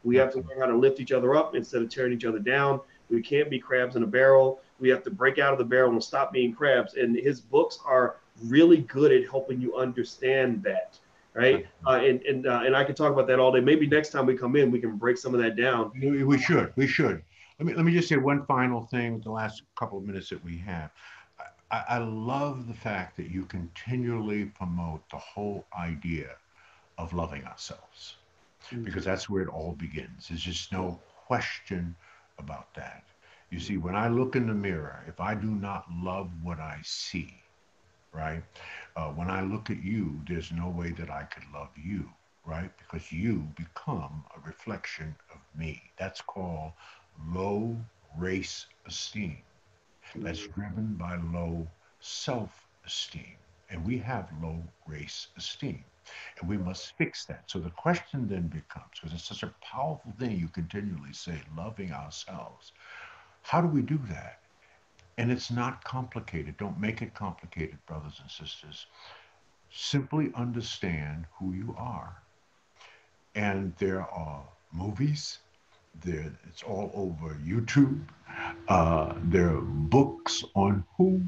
We have to learn how to lift each other up instead of tearing each other down. We can't be crabs in a barrel. We have to break out of the barrel and stop being crabs. And his books are really good at helping you understand that, right? Uh, and and uh, and I can talk about that all day. Maybe next time we come in, we can break some of that down. We should. We should. Let me, let me just say one final thing with the last couple of minutes that we have. I, I love the fact that you continually promote the whole idea of loving ourselves, mm-hmm. because that's where it all begins. There's just no question about that. You see, when I look in the mirror, if I do not love what I see, right? Uh, when I look at you, there's no way that I could love you, right? Because you become a reflection of me. That's called low race esteem. That's driven by low self-esteem. And we have low race esteem. And we must fix that. So the question then becomes, because it's such a powerful thing you continually say, loving ourselves. How do we do that? And it's not complicated. Don't make it complicated, brothers and sisters. Simply understand who you are. And there are movies. There, it's all over YouTube. Uh, there are books on who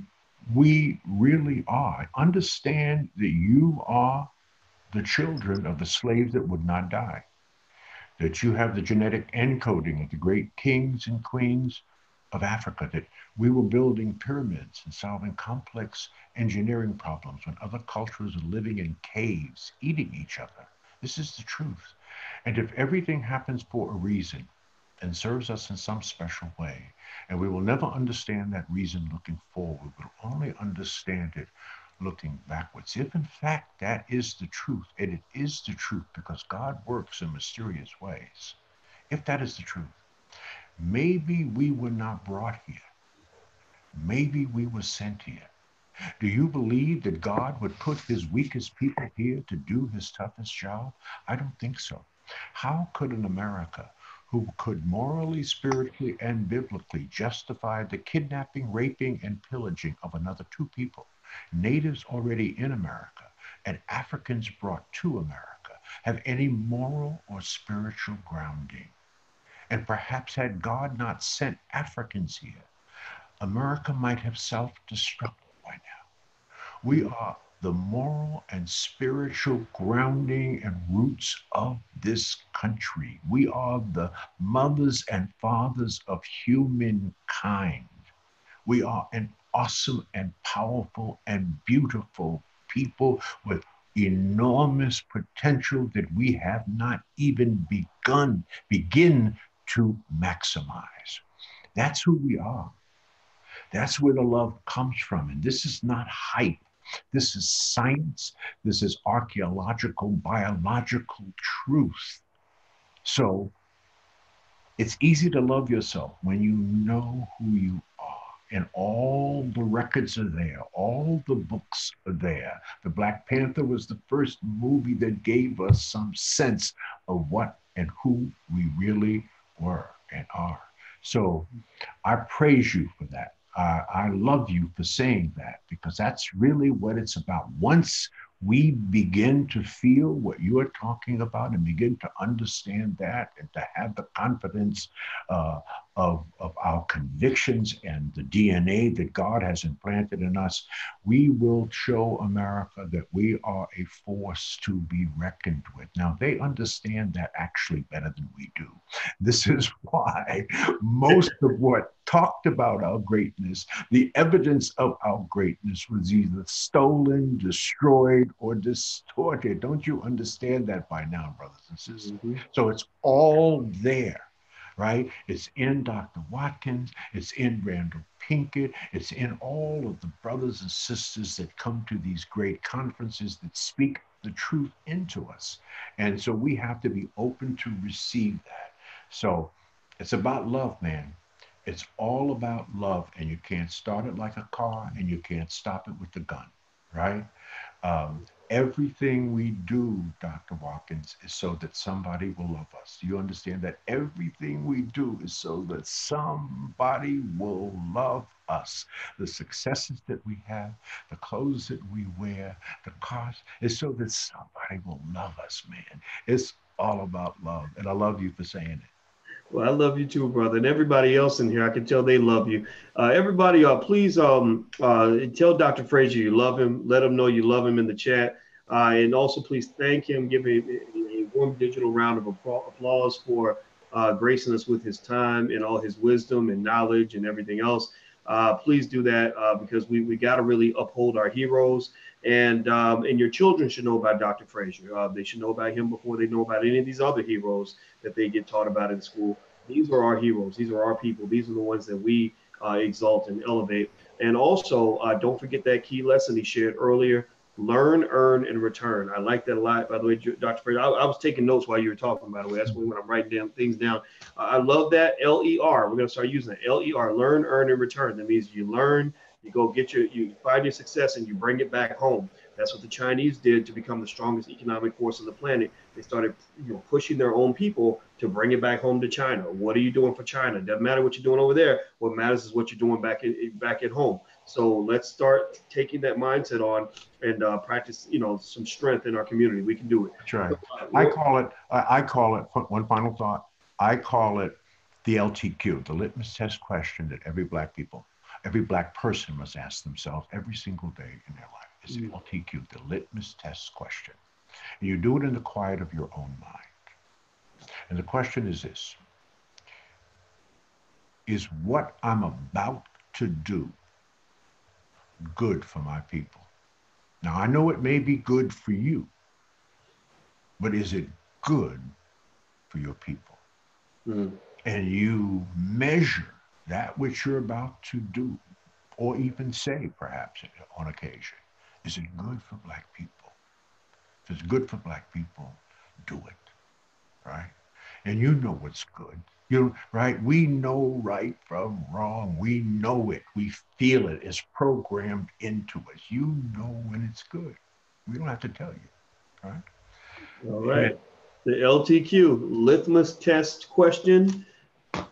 we really are. Understand that you are the children of the slaves that would not die. That you have the genetic encoding of the great kings and queens of Africa, that we were building pyramids and solving complex engineering problems when other cultures are living in caves, eating each other. This is the truth. And if everything happens for a reason and serves us in some special way, and we will never understand that reason looking forward, we'll only understand it looking backwards. If in fact that is the truth, and it is the truth because God works in mysterious ways, if that is the truth, maybe we were not brought here. Maybe we were sent here. Do you believe that God would put his weakest people here to do his toughest job? I don't think so. How could an America who could morally, spiritually, and biblically justify the kidnapping, raping, and pillaging of another two people, natives already in America and Africans brought to America, have any moral or spiritual grounding? And perhaps had God not sent Africans here, America might have self-destructed by now. We are the moral and spiritual grounding and roots of this country. We are the mothers and fathers of humankind. We are an awesome and powerful and beautiful people with enormous potential that we have not even begun, begin to maximize. That's who we are. That's where the love comes from. And this is not hype. This is science. This is archaeological, biological truth. So it's easy to love yourself when you know who you are. And all the records are there. All the books are there. The Black Panther was the first movie that gave us some sense of what and who we really were and are. So I praise you for that. I, I love you for saying that, because that's really what it's about. Once we begin to feel what you are talking about and begin to understand that and to have the confidence uh, of, of our convictions and the D N A that God has implanted in us, we will show America that we are a force to be reckoned with. Now, they understand that actually better than we do. This is why most of what talked about our greatness, the evidence of our greatness, was either stolen, destroyed, or distorted. Don't you understand that by now, brothers and sisters? Mm-hmm. So it's all there, right? It's in Doctor Watkins, it's in Randall Pinkett, it's in all of the brothers and sisters that come to these great conferences that speak the truth into us. And so we have to be open to receive that. So it's about love, man. It's all about love, and you can't start it like a car, and you can't stop it with the gun, right? Um, everything we do, Doctor Watkins, is so that somebody will love us. Do you understand that? Everything we do is so that somebody will love us. The successes that we have, the clothes that we wear, the cars, is so that somebody will love us, man. It's all about love, and I love you for saying it. Well, I love you too, brother, and everybody else in here. I can tell they love you. Uh, everybody, uh, please um, uh, tell Doctor Fraser you love him. Let him know you love him in the chat. Uh, and also, please thank him. Give him a, a warm digital round of applause for uh, gracing us with his time and all his wisdom and knowledge and everything else. Uh, please do that uh, because we, we got to really uphold our heroes. And um, and your children should know about Doctor Fraser. Uh, they should know about him before they know about any of these other heroes that they get taught about in school. These are our heroes. These are our people. These are the ones that we uh, exalt and elevate. And also, uh, don't forget that key lesson he shared earlier. Learn, earn, and return. I like that a lot. By the way, Doctor Fraser, I, I was taking notes while you were talking, by the way. That's when, when I'm writing down things down. Uh, I love that L E R. We're going to start using that. L E R, learn, earn, and return. That means you learn, you go get your, you find your success, and you bring it back home. That's what the Chinese did to become the strongest economic force on the planet. They started you know, pushing their own people to bring it back home to China. What are you doing for China? Doesn't matter what you're doing over there. What matters is what you're doing back, in, back at home. So let's start taking that mindset on and uh, practice, you know, some strength in our community. We can do it. That's right. Uh, I call it, I call it, one final thought, I call it the L T Q, the litmus test question that every black people, every black person must ask themselves every single day in their life. It's the L T Q, the litmus test question. And you do it in the quiet of your own mind. And the question is this, is what I'm about to do good for my people? Now, I know it may be good for you, but is it good for your people? Mm-hmm. And you measure that which you're about to do, or even say, perhaps, on occasion, is it good for black people? If it's good for black people, do it, right? And you know what's good, you right? We know right from wrong. We know it. We feel it. It's programmed into us. You know when it's good. We don't have to tell you, right? All right. And, the L T Q, litmus test question.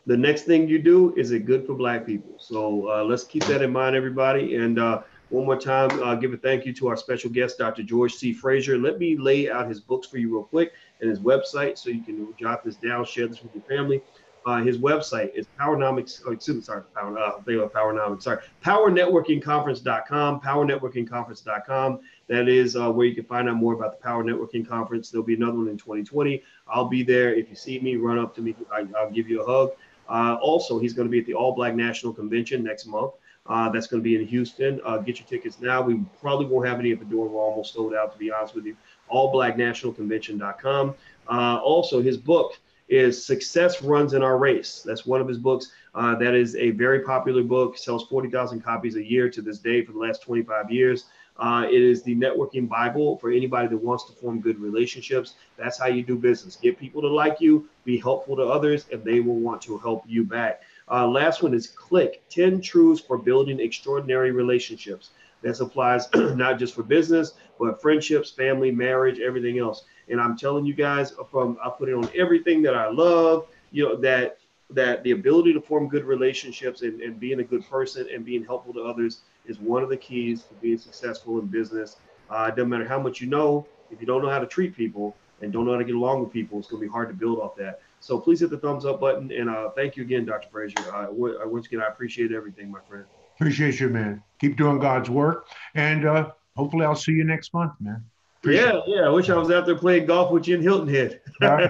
The next thing you do, is it good for black people? So uh, let's keep that in mind, everybody. And uh, one more time, uh, give a thank you to our special guest, Doctor George C. Fraser. Let me lay out his books for you real quick and his website so you can jot this down, share this with your family. Uh, his website is Powernomics, oh, excuse me, sorry, Power, uh, they were Powernomics, sorry, Power Networking Conference dot com, Power Networking Conference dot com. That is uh, where you can find out more about the Power Networking Conference. There'll be another one in twenty twenty. I'll be there. If you see me, run up to me. I, I'll give you a hug. Uh, also, he's going to be at the All Black National Convention next month. Uh, that's going to be in Houston. Uh, get your tickets now. We probably won't have any at the door. We're almost sold out, to be honest with you. all black national convention dot com. Uh, also, his book is Success Runs in Our Race. That's one of his books. Uh, that is a very popular book. Sells forty thousand copies a year to this day for the last twenty-five years. Uh, it is the networking Bible for anybody that wants to form good relationships. That's how you do business. Get people to like you, be helpful to others, and they will want to help you back. Uh, last one is Click, ten truths for building extraordinary relationships. This applies not just for business, but friendships, family, marriage, everything else. And I'm telling you guys, from I put it on everything that I love, you know, that that the ability to form good relationships and, and being a good person and being helpful to others is one of the keys to being successful in business. Uh, it doesn't matter how much you know, if you don't know how to treat people and don't know how to get along with people, it's going to be hard to build off that. So please hit the thumbs up button. And uh, thank you again, Doctor Fraser. Uh, once again, I appreciate everything, my friend. Appreciate you, man. Keep doing God's work. And uh, hopefully I'll see you next month, man. Appreciate yeah, it. yeah. I wish I was out there playing golf with you in Hilton Head. All right.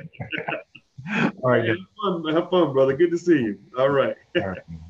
All right. Have fun, have fun, brother. Good to see you. All right. All right.